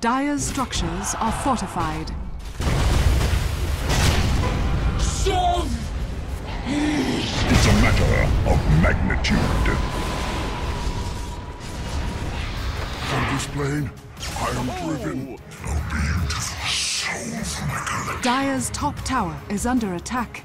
Dire's structures are fortified. It's a matter of magnitude. From this plane, I am driven. Oh, beautiful soul for my collection. Dire's top tower is under attack.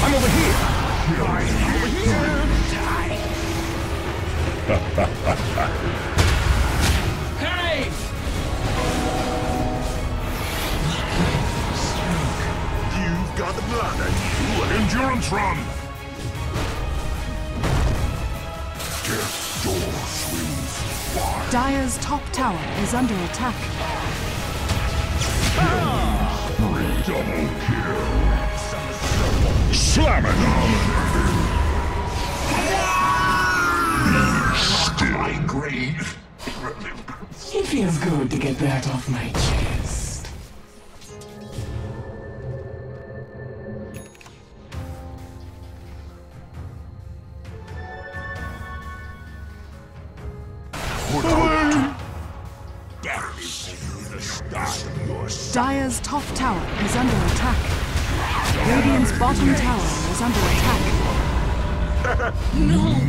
I'm over here! Hey! You've got the blood and you an endurance run! Death's door swings wide. Dire's top tower is under attack. Double kill! Slam it! My grave. It feels good to get that off my chest. Dire's top tower is under attack. Radiant's bottom tower is under attack. No!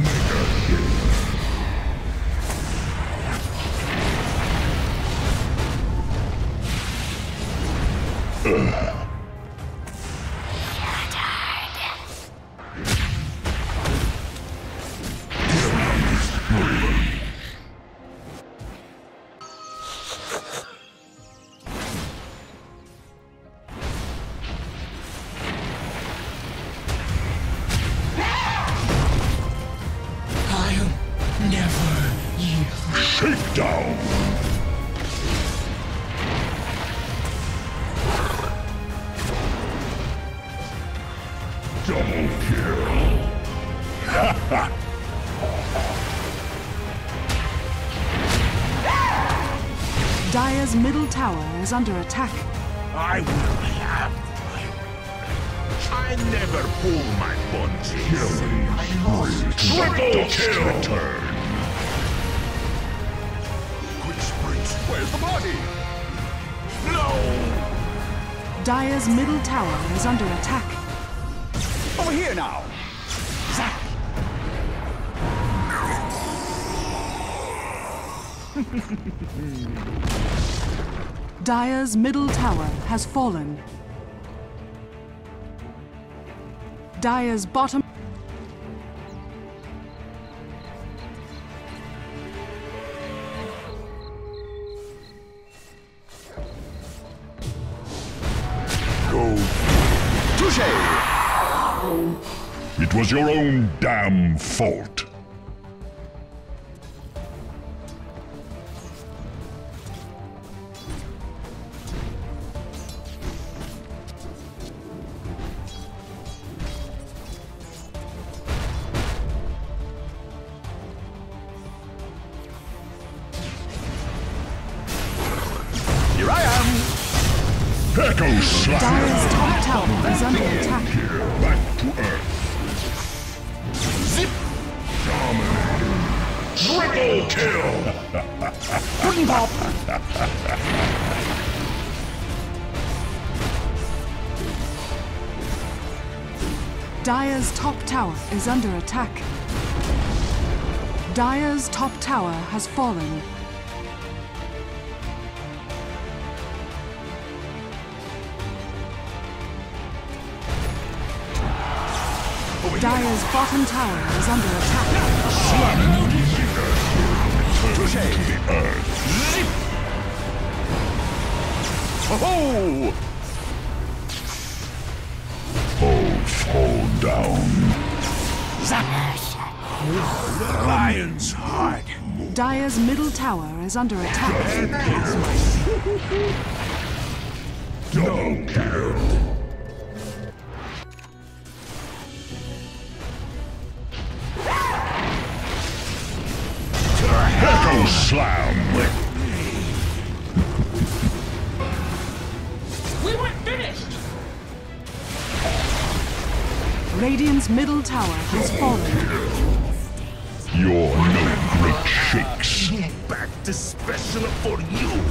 Shakedown! Double kill! Ha ha! Dire's middle tower is under attack. I will have my way. I never pull my punches. Triple kill! Return. Where's the body? No! Dire's middle tower is under attack. Over here now! Zap! Dire's middle tower has fallen. Dire's bottom... It was your own damn fault. Here I am. Echo slap. Dire's top tower is under attack. Back to Earth. Triple kill! Pudding pop! Dire's top tower is under attack. Dire's top tower has fallen. Dire's bottom tower is under attack. Slamming! Touché. To the earth. Leap! Oh! down. The lion's heart. Dire's middle tower is under attack. Double kill. Echo slam! We weren't finished! Radiant's middle tower has fallen. You're no great shakes. Back to special for you!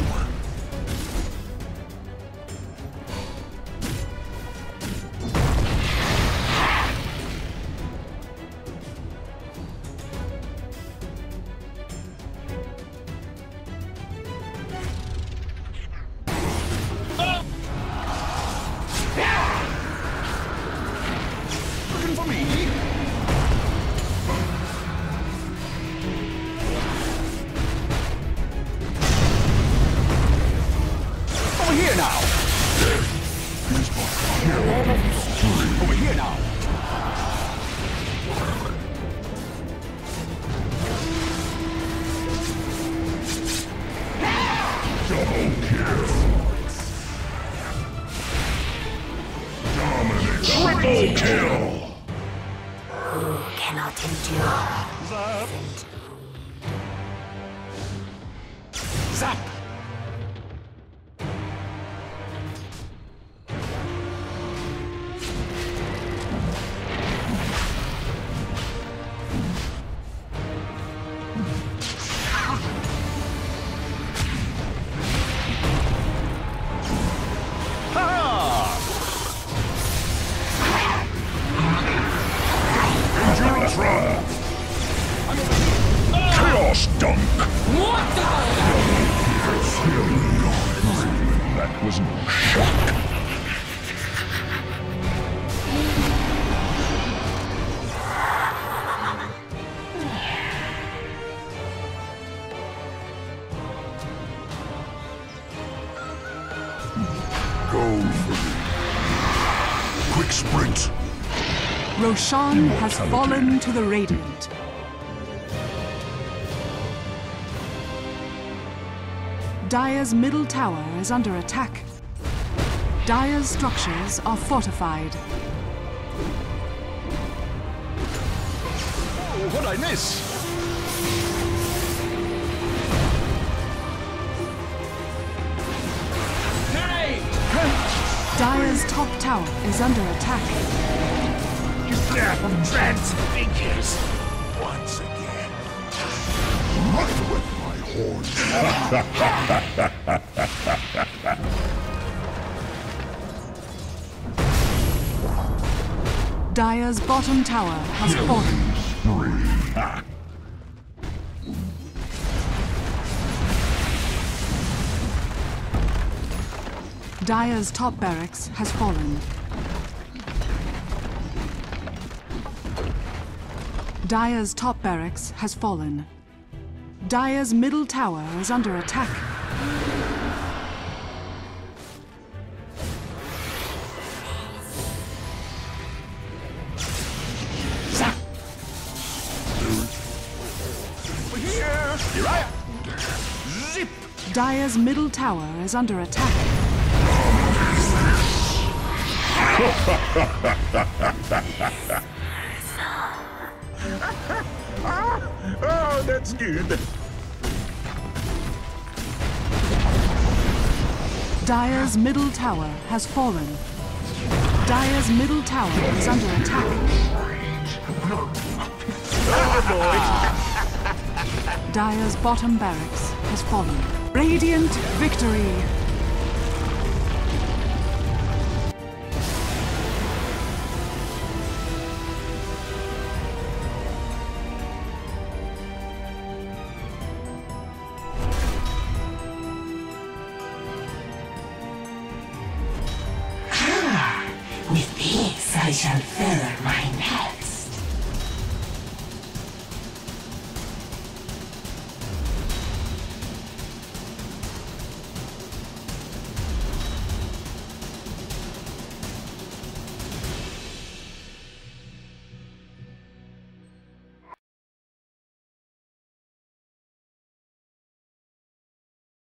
Roshan has fallen to the Radiant. Dire's middle tower is under attack. Dire's structures are fortified. Oh, what I miss? Hey! Dire's top tower is under attack. Transfigures once again. Run with my horn. Dire's bottom tower has fallen. Dire's top barracks has fallen. Dire's top barracks has fallen. Dire's middle tower is under attack. Zip! Dire's middle tower is under attack. Oh, that's good. Dire's middle tower has fallen. Dire's middle tower is under attack. Oh, boy. Dire's bottom barracks has fallen. Radiant victory. With this, I shall feather my nest.